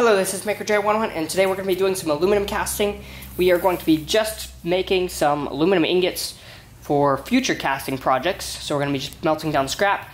Hello, this is Maker J101, and today we're going to be doing some aluminum casting. We are going to be just making some aluminum ingots for future casting projects, so we're going to be just melting down scrap.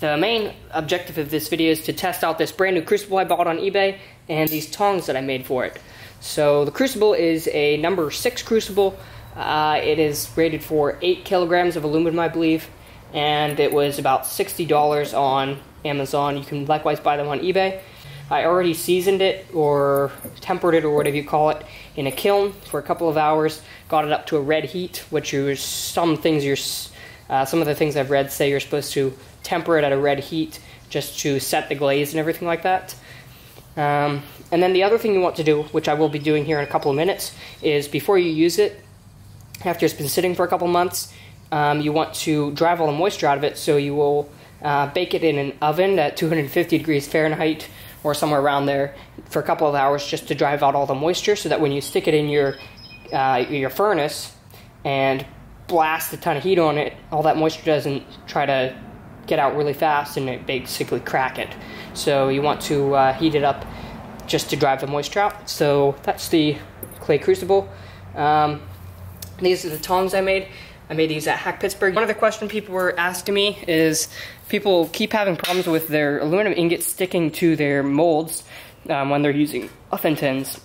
The main objective of this video is to test out this brand new crucible I bought on eBay and these tongs that I made for it. So the crucible is a number 6 crucible. It is rated for 8 kilograms of aluminum, I believe, and it was about $60 on Amazon. You can likewise buy them on eBay. I already seasoned it or tempered it or whatever you call it in a kiln for a couple of hours, got it up to a red heat, which is some of the things I've read say you're supposed to temper it at a red heat just to set the glaze and everything like that. And then the other thing you want to do, which I will be doing here in a couple of minutes, is before you use it, after it's been sitting for a couple months, you want to drive all the moisture out of it, so you will bake it in an oven at 250 degrees Fahrenheit or somewhere around there for a couple of hours just to drive out all the moisture, so that when you stick it in your furnace and blast a ton of heat on it, all that moisture doesn't try to get out really fast and it basically crack it. So you want to heat it up just to drive the moisture out. So that's the clay crucible. These are the tongs I made. I made these at Hack Pittsburgh. One of the questions people were asking me is, people keep having problems with their aluminum ingots sticking to their molds when they're using muffin tins.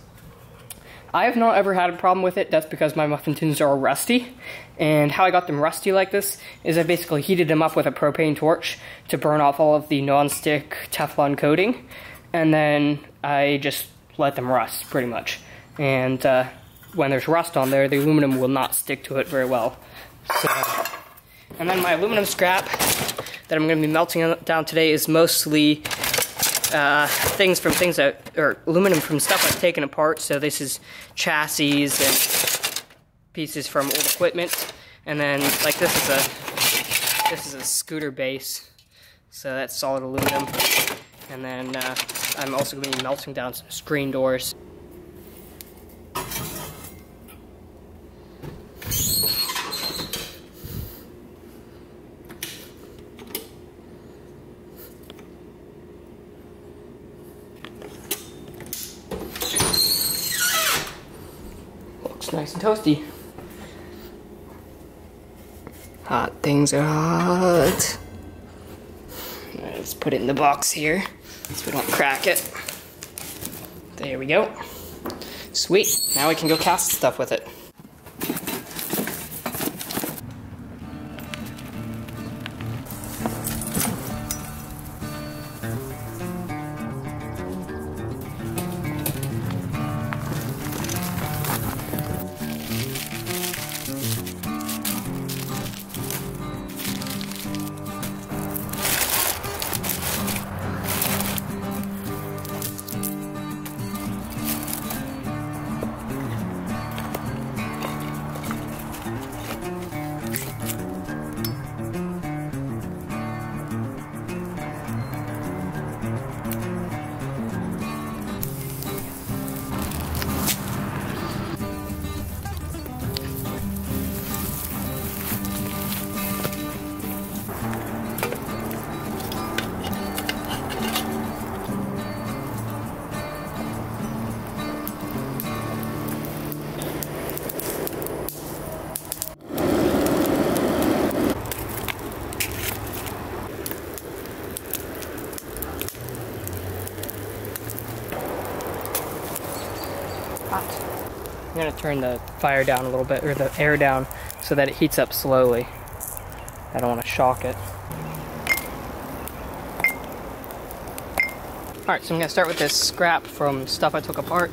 I have not ever had a problem with it. That's because my muffin tins are rusty. And how I got them rusty like this is I basically heated them up with a propane torch to burn off all of the non-stick Teflon coating. And then I just let them rust, pretty much. And when there's rust on there, the aluminum will not stick to it very well. So, and then my aluminum scrap that I'm going to be melting down today is mostly aluminum from stuff I've taken apart. So this is chassis and pieces from old equipment, and then like this is a scooter base. So that's solid aluminum, and then I'm also going to be melting down some screen doors. Nice and toasty. Hot things are hot. Let's put it in the box here so we don't crack it. There we go. Sweet. Now we can go cast stuff with it. I'm going to turn the fire down a little bit, or the air down, so that it heats up slowly. I don't want to shock it. Alright, so I'm going to start with this scrap from stuff I took apart.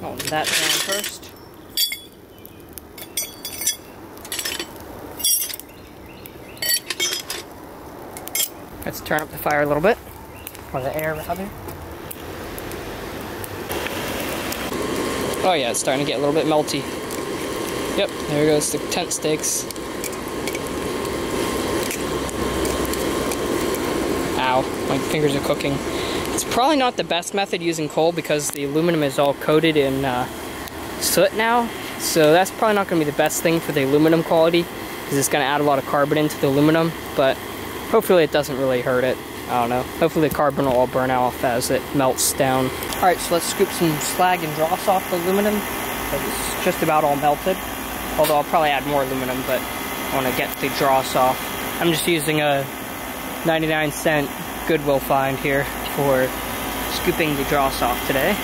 Hold that down first. Let's turn up the fire a little bit, or the air rather. Oh yeah, it's starting to get a little bit melty. Yep, there goes the tent stakes. Ow, my fingers are cooking. It's probably not the best method using coal because the aluminum is all coated in soot now. So that's probably not going to be the best thing for the aluminum quality because it's going to add a lot of carbon into the aluminum, but hopefully it doesn't really hurt it. I don't know. Hopefully the carbon will all burn off as it melts down. Alright, so let's scoop some slag and dross off the aluminum. It's just about all melted. Although I'll probably add more aluminum, but I want to get the dross off. I'm just using a 99-cent Goodwill find here for scooping the dross off today.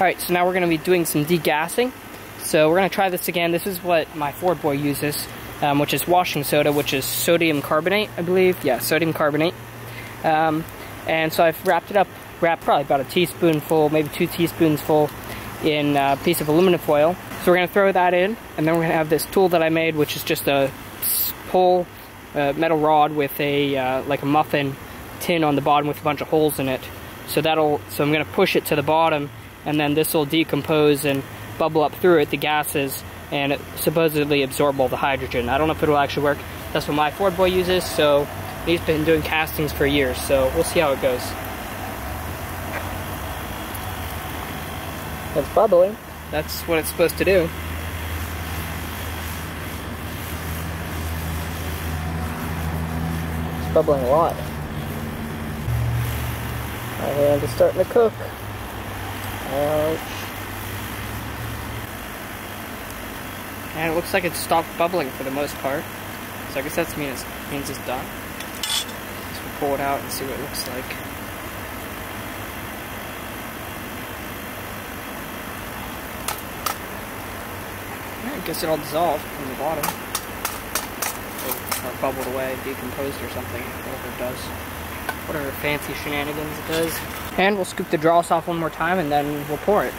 Alright, so now we're going to be doing some degassing. So we're going to try this again. This is what my Ford boy uses, which is washing soda, which is sodium carbonate, I believe. Yeah, sodium carbonate. And so I've wrapped it up, probably about a teaspoonful, maybe 2 teaspoons in a piece of aluminum foil. So we're going to throw that in, and then we're going to have this tool that I made, which is just a whole metal rod with a like a muffin tin on the bottom with a bunch of holes in it. So that'll, so I'm going to push it to the bottom, and then this will decompose and bubble up through it, the gases, and it supposedly absorb all the hydrogen. I don't know if it will actually work. That's what my Ford boy uses, so he's been doing castings for years, so we'll see how it goes. It's bubbling. That's what it's supposed to do. It's bubbling a lot. And it's starting to cook. Ouch. And it looks like it stopped bubbling for the most part. So I guess that means it's done. So we'll pull it out and see what it looks like. I guess it all dissolved from the bottom. Or bubbled away, decomposed or something, whatever it does. Whatever fancy shenanigans it does. And we'll scoop the dross off one more time, and then we'll pour it.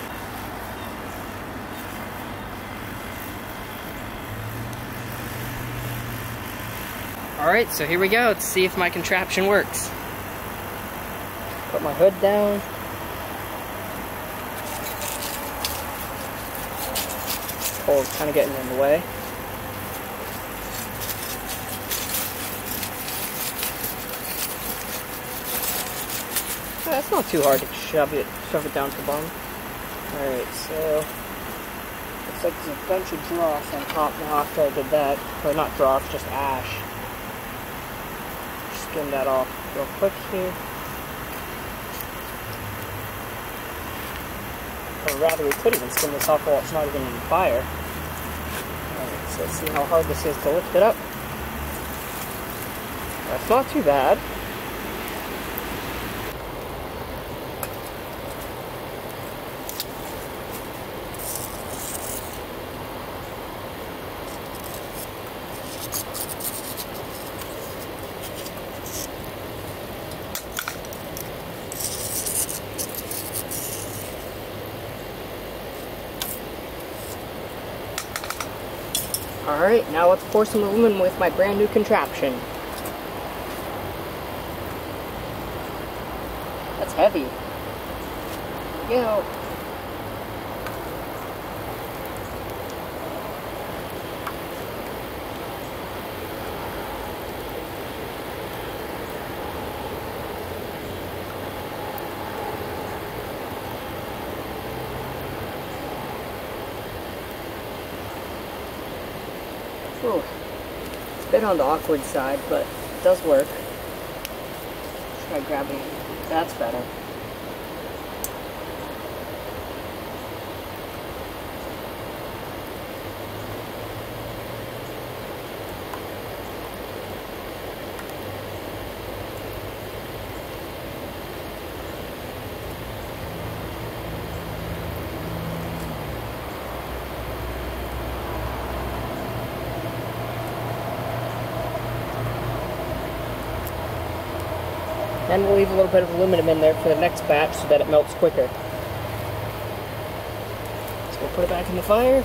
Alright, so here we go. Let's see if my contraption works. Put my hood down. Cold's kind of getting in the way. That's not too hard to shove it down to the bottom. Alright, so looks like there's a bunch of dross on top now after I did that. Or not dross, just ash. Skim that off real quick here. Or rather, we could even skim this off while it's not even in the fire. Alright, so let's see how hard this is to lift it up. That's not too bad. Alright, now let's pour some aluminum with my brand new contraption. That's heavy. There we go. Ooh, it's a bit on the awkward side, but it does work. Try grabbing it. That's better. And we'll leave a little bit of aluminum in there for the next batch so that it melts quicker. So we'll put it back in the fire.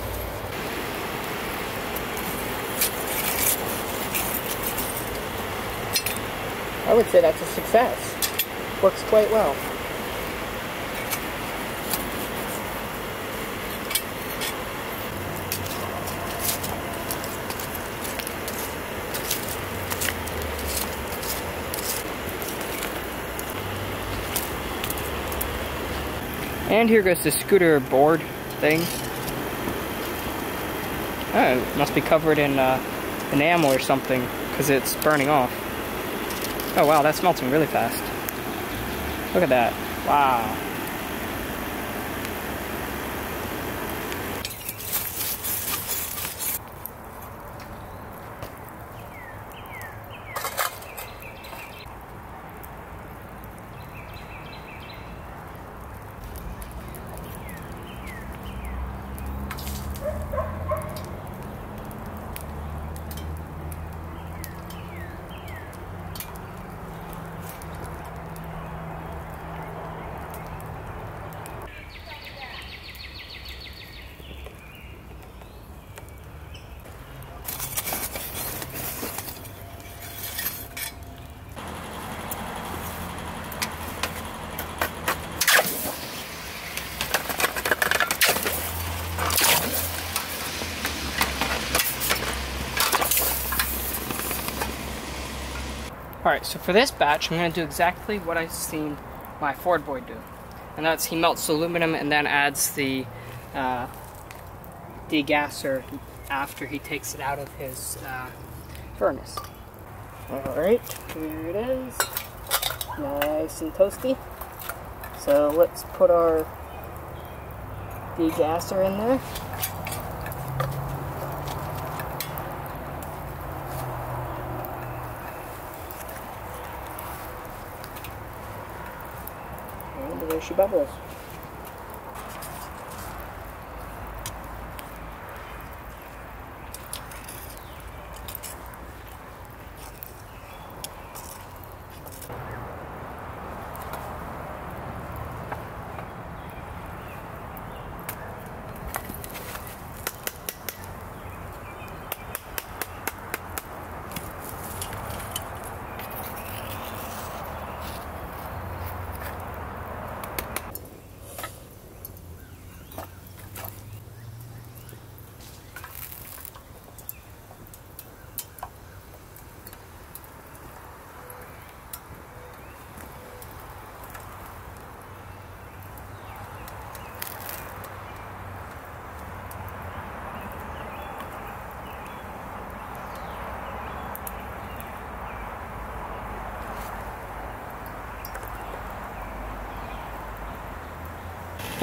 I would say that's a success. Works quite well. And here goes the scooter board thing. Oh, it must be covered in enamel or something because it's burning off. Oh wow, that's melting really fast. Look at that. Wow. Alright, so for this batch, I'm going to do exactly what I've seen my Ford boy do. And that's he melts aluminum and then adds the degasser after he takes it out of his furnace. Alright, here it is. Nice and toasty. So let's put our degasser in there. She bubbles.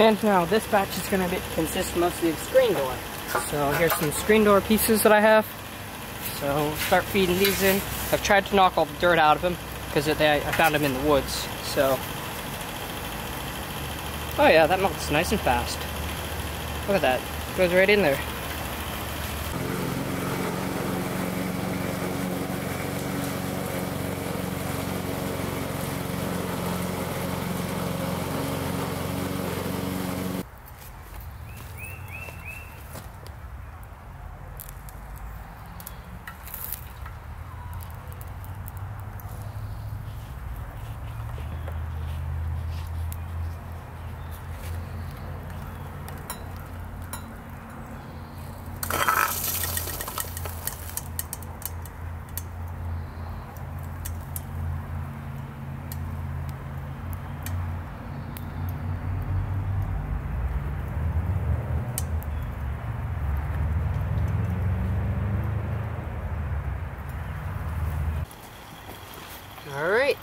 And now this batch is going to consist mostly of screen door. So here's some screen door pieces that I have. So start feeding these in. I've tried to knock all the dirt out of them because I found them in the woods. So, oh yeah, that melts nice and fast. Look at that, it goes right in there. All right.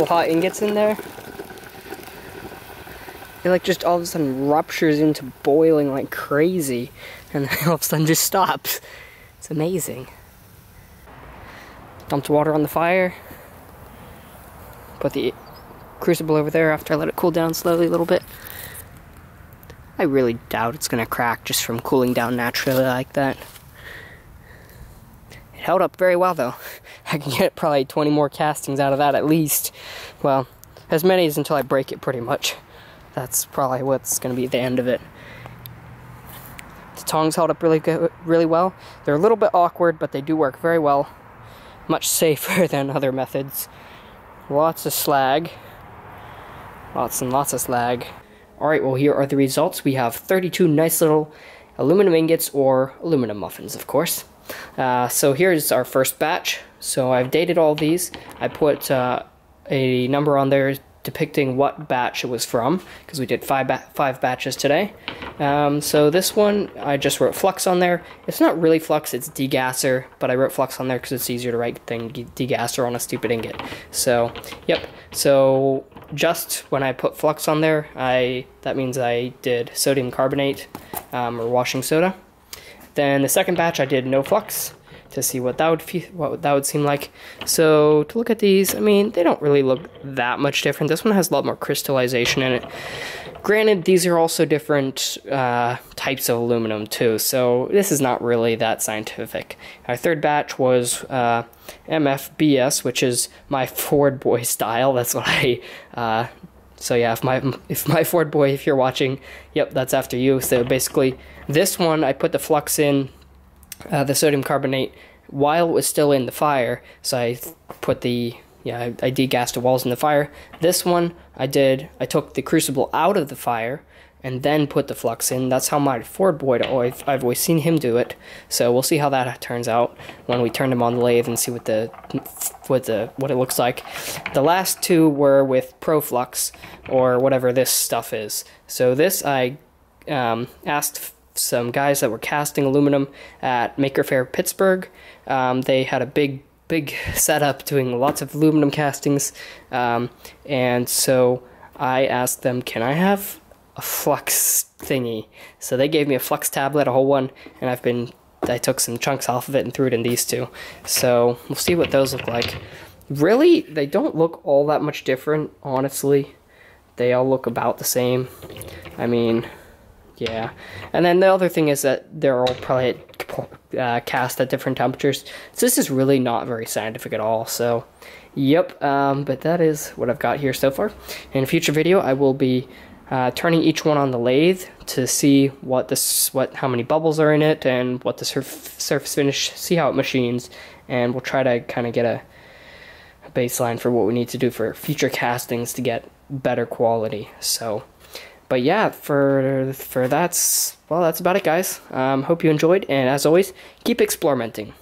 couple hot ingots in there, it like just all of a sudden ruptures into boiling like crazy, and then all of a sudden just stops. It's amazing. Dumped water on the fire, put the crucible over there after I let it cool down slowly a little bit. I really doubt it's gonna crack just from cooling down naturally like that. It held up very well though. I can get probably 20 more castings out of that at least. Well, as many as until I break it pretty much. That's probably what's gonna be the end of it. The tongs held up really well. They're a little bit awkward, but they do work very well. Much safer than other methods. Lots of slag. Lots and lots of slag. Alright, well here are the results. We have 32 nice little aluminum ingots, or aluminum muffins of course. So here's our first batch. So I've dated all these. I put a number on there depicting what batch it was from, because we did five batches today. So this one, I just wrote flux on there. It's not really flux, it's degasser, but I wrote flux on there because it's easier to write than degasser on a stupid ingot. So, yep. So just when I put flux on there, that means I did sodium carbonate, or washing soda. Then the second batch I did no flux, to see what that would seem like. So to look at these, I mean, they don't really look that much different. This one has a lot more crystallization in it. Granted, these are also different types of aluminum too, so this is not really that scientific. Our third batch was MFBS, which is my Ford boy style. That's what I so yeah, if my Ford boy, if you're watching, yep, that's after you. So basically this one I put the flux in, the sodium carbonate, while it was still in the fire, so I put the, yeah, I degassed the walls in the fire. This one I took the crucible out of the fire and then put the flux in. That's how my Ford boy, I've always seen him do it. So we'll see how that turns out when we turn him on the lathe and see what it looks like. The last two were with Proflux, or whatever this stuff is. So this I asked some guys that were casting aluminum at Maker Faire Pittsburgh. They had a big setup doing lots of aluminum castings, and so I asked them, can I have a flux thingy? So they gave me a flux tablet, a whole one, and I took some chunks off of it and threw it in these two. So we'll see what those look like. Really, they don't look all that much different, honestly. They all look about the same. I mean, yeah. And then the other thing is that they're all probably cast at different temperatures. So this is really not very scientific at all. So, yep. But that is what I've got here so far. In a future video, I will be turning each one on the lathe to see how many bubbles are in it and what the surface finish, see how it machines, and we'll try to kind of get a baseline for what we need to do for future castings to get better quality. So, but yeah, for that's about it, guys. Hope you enjoyed, and as always, keep experimenting.